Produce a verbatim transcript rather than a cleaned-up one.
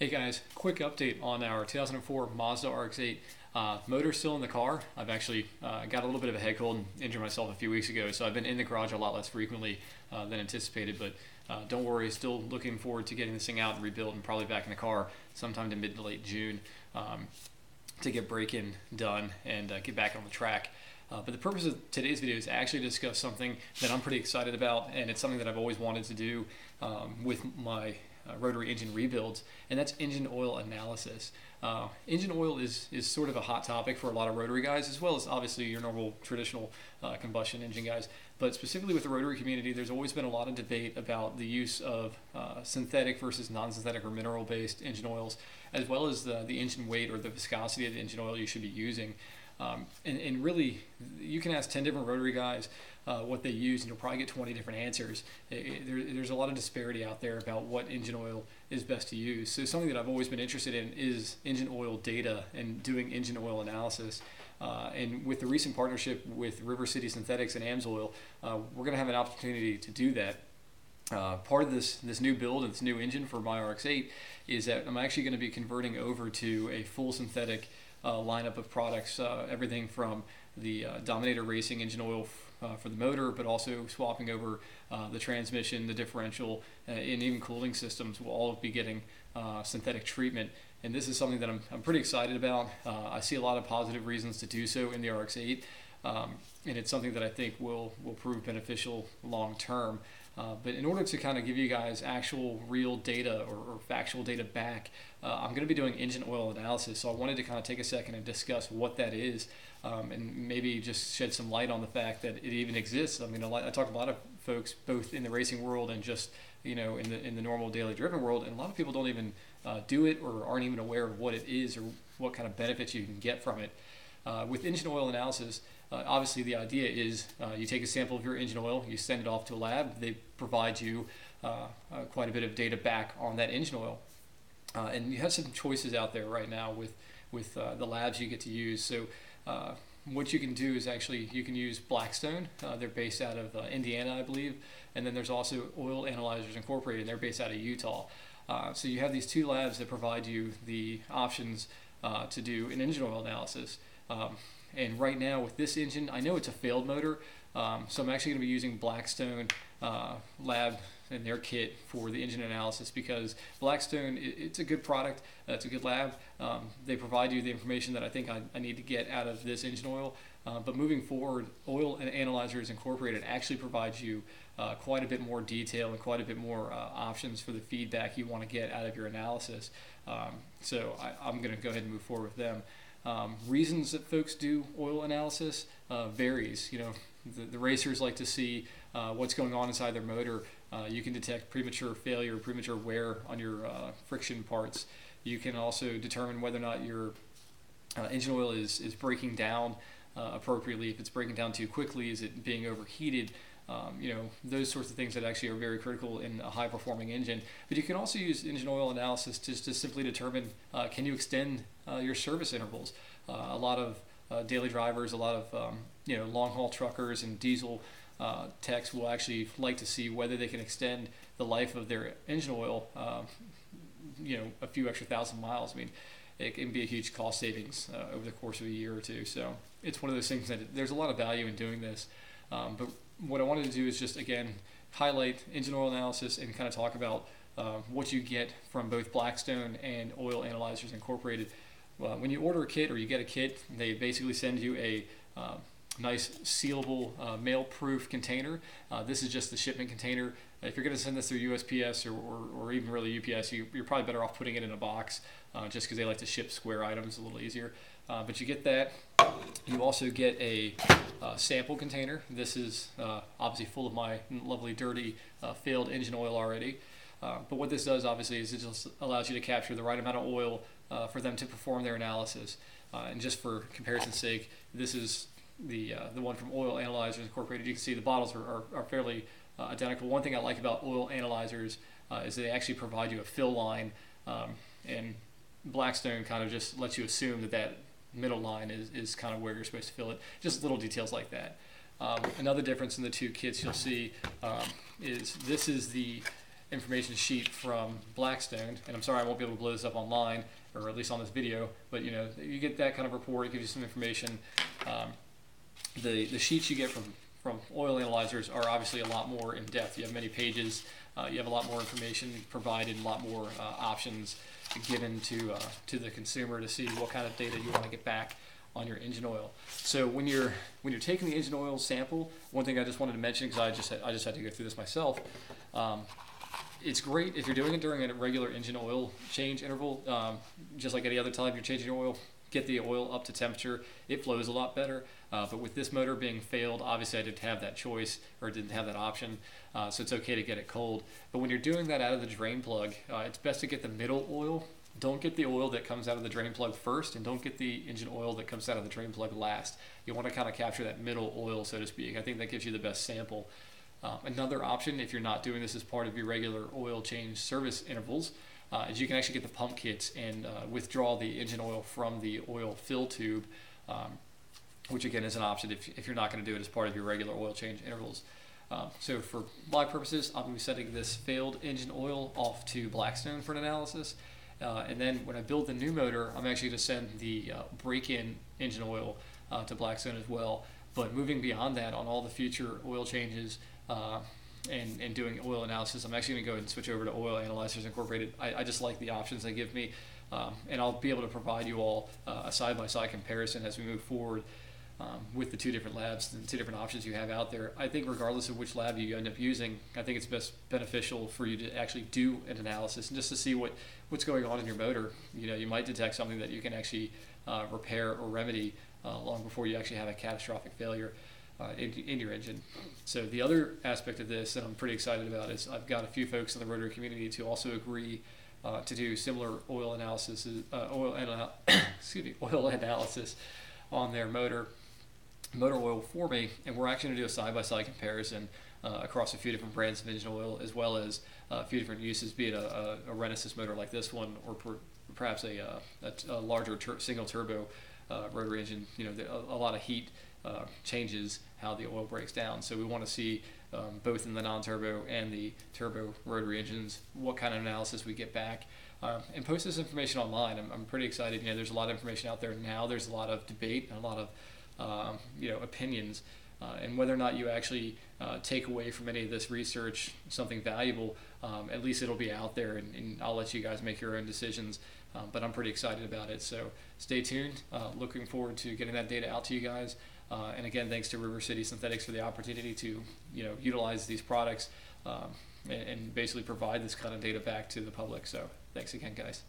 Hey guys, quick update on our two thousand four Mazda R X eight. Uh, motor's still in the car. I've actually uh, got a little bit of a head cold and injured myself a few weeks ago, so I've been in the garage a lot less frequently uh, than anticipated, but uh, don't worry, still looking forward to getting this thing out and rebuilt and probably back in the car sometime to mid to late June um, to get break-in done and uh, get back on the track. Uh, but the purpose of today's video is actually to discuss something that I'm pretty excited about, and it's something that I've always wanted to do um, with my Uh, rotary engine rebuilds, and that's engine oil analysis. Uh, engine oil is, is sort of a hot topic for a lot of rotary guys, as well as obviously your normal traditional uh, combustion engine guys. But specifically with the rotary community, there's always been a lot of debate about the use of uh, synthetic versus non-synthetic or mineral-based engine oils, as well as the, the engine weight or the viscosity of the engine oil you should be using. Um, and, and really, you can ask ten different rotary guys uh, what they use, and you'll probably get twenty different answers. It, it, there, there's a lot of disparity out there about what engine oil is best to use. So something that I've always been interested in is engine oil data and doing engine oil analysis. Uh, and with the recent partnership with River City Synthetics and AMSOIL, uh, we're going to have an opportunity to do that. Uh, part of this this new build and this new engine for my R X eight is that I'm actually going to be converting over to a full synthetic Uh, lineup of products, uh, everything from the uh, Dominator racing engine oil uh, for the motor, but also swapping over uh, the transmission, the differential, uh, and even cooling systems will all be getting uh, synthetic treatment. And this is something that I'm, I'm pretty excited about. Uh, I see a lot of positive reasons to do so in the R X eight, um, and it's something that I think will, will prove beneficial long term. Uh, but in order to kind of give you guys actual real data or, or factual data back, uh, I'm going to be doing engine oil analysis. So I wanted to kind of take a second and discuss what that is um, and maybe just shed some light on the fact that it even exists. I mean, a lot, I talk to a lot of folks both in the racing world and just, you know, in the, in the normal daily driven world, and a lot of people don't even uh, do it or aren't even aware of what it is or what kind of benefits you can get from it. Uh, with engine oil analysis, Uh, obviously the idea is uh, you take a sample of your engine oil, you send it off to a lab, they provide you uh, uh, quite a bit of data back on that engine oil. Uh, and you have some choices out there right now with, with uh, the labs you get to use. So uh, what you can do is actually you can use Blackstone. Uh, they're based out of uh, Indiana, I believe. And then there's also Oil Analyzers Incorporated. They're based out of Utah. Uh, so you have these two labs that provide you the options uh, to do an engine oil analysis. Um, And right now with this engine, I know it's a failed motor, um, so I'm actually going to be using Blackstone uh, Lab and their kit for the engine analysis, because Blackstone, it, it's a good product, uh, it's a good lab. Um, they provide you the information that I think I, I need to get out of this engine oil. Uh, but moving forward, Oil and Analyzers Incorporated actually provides you uh, quite a bit more detail and quite a bit more uh, options for the feedback you want to get out of your analysis. Um, so I, I'm going to go ahead and move forward with them. Um, reasons that folks do oil analysis uh, varies. You know, the, the racers like to see uh, what's going on inside their motor. Uh, you can detect premature failure, premature wear on your uh, friction parts. You can also determine whether or not your uh, engine oil is, is breaking down uh, appropriately. If it's breaking down too quickly, is it being overheated? Um, you know, those sorts of things that actually are very critical in a high-performing engine. But you can also use engine oil analysis to, to simply determine, uh, can you extend uh, your service intervals? Uh, a lot of uh, daily drivers, a lot of, um, you know, long-haul truckers and diesel uh, techs will actually like to see whether they can extend the life of their engine oil, uh, you know, a few extra thousand miles. I mean, it can be a huge cost savings uh, over the course of a year or two. So it's one of those things that there's a lot of value in doing this. Um, but what I wanted to do is just, again, highlight engine oil analysis and kind of talk about uh, what you get from both Blackstone and Oil Analyzers Incorporated. Uh, when you order a kit or you get a kit, they basically send you a uh, nice sealable uh, mail-proof container. Uh, this is just the shipment container. If you're going to send this through U S P S or, or, or even really U P S, you, you're probably better off putting it in a box uh, just because they like to ship square items a little easier. Uh, but you get that. You also get a uh, sample container. This is uh, obviously full of my lovely, dirty, uh, failed engine oil already. Uh, but what this does, obviously, is it just allows you to capture the right amount of oil uh, for them to perform their analysis. Uh, and just for comparison's sake, this is the uh, the one from Oil Analyzers Incorporated. You can see the bottles are, are, are fairly uh, identical. One thing I like about Oil Analyzers uh, is they actually provide you a fill line, um, and Blackstone kind of just lets you assume that that middle line is, is kind of where you're supposed to fill it. Just little details like that. Um, another difference in the two kits you'll see um, is this is the information sheet from Blackstone, and I'm sorry I won't be able to blow this up online, or at least on this video, but you know, you get that kind of report, it gives you some information. Um, the, the sheets you get from, from Oil Analyzers are obviously a lot more in depth. You have many pages, uh, you have a lot more information provided, a lot more uh, options given to, uh, to the consumer to see what kind of data you want to get back on your engine oil. So when you're when you're taking the engine oil sample, one thing I just wanted to mention, because I just had, I just had to go through this myself. Um, it's great if you're doing it during a regular engine oil change interval, um, just like any other time you're changing your oil. Get the oil up to temperature, it flows a lot better. Uh, but with this motor being failed, obviously I didn't have that choice, or didn't have that option, uh, so it's okay to get it cold. But when you're doing that out of the drain plug, uh, it's best to get the middle oil. Don't get the oil that comes out of the drain plug first, and don't get the engine oil that comes out of the drain plug last. You want to kind of capture that middle oil, so to speak. I think that gives you the best sample. Uh, another option, if you're not doing this as part of your regular oil change service intervals, uh, is you can actually get the pump kits and uh, withdraw the engine oil from the oil fill tube, um, which again is an option if, if you're not going to do it as part of your regular oil change intervals. Uh, so for my purposes, I'm going to be sending this failed engine oil off to Blackstone for an analysis. Uh, and then when I build the new motor, I'm actually going to send the uh, break-in engine oil uh, to Blackstone as well. But moving beyond that, on all the future oil changes uh, and, and doing oil analysis, I'm actually going to go ahead and switch over to Oil Analyzers Incorporated. I, I just like the options they give me, um, and I'll be able to provide you all uh, a side-by-side comparison as we move forward um, with the two different labs and the two different options you have out there. I think regardless of which lab you end up using, I think it's best beneficial for you to actually do an analysis and just to see what what's going on in your motor. You know, you might detect something that you can actually uh, repair or remedy uh, long before you actually have a catastrophic failure uh, in, in your engine. So the other aspect of this that I'm pretty excited about is I've got a few folks in the rotary community to also agree uh, to do similar oil analysis, uh, oil ana excuse me, oil analysis on their motor, motor oil for me, and we're actually going to do a side-by-side comparison Uh, across a few different brands of engine oil, as well as uh, a few different uses, be it a, a, a Renesis motor like this one, or per, perhaps a, a, a larger tur single turbo uh, rotary engine. You know, the, a, a lot of heat uh, changes how the oil breaks down. So we want to see um, both in the non-turbo and the turbo rotary engines what kind of analysis we get back, uh, and post this information online. I'm, I'm pretty excited. You know, there's a lot of information out there now. There's a lot of debate and a lot of um, you know, opinions. Uh, and whether or not you actually uh, take away from any of this research something valuable, um, at least it'll be out there, and, and I'll let you guys make your own decisions. Um, but I'm pretty excited about it, so stay tuned. Uh, looking forward to getting that data out to you guys. Uh, and again, thanks to River City Synthetics for the opportunity to, you know, utilize these products um, and, and basically provide this kind of data back to the public. So thanks again, guys.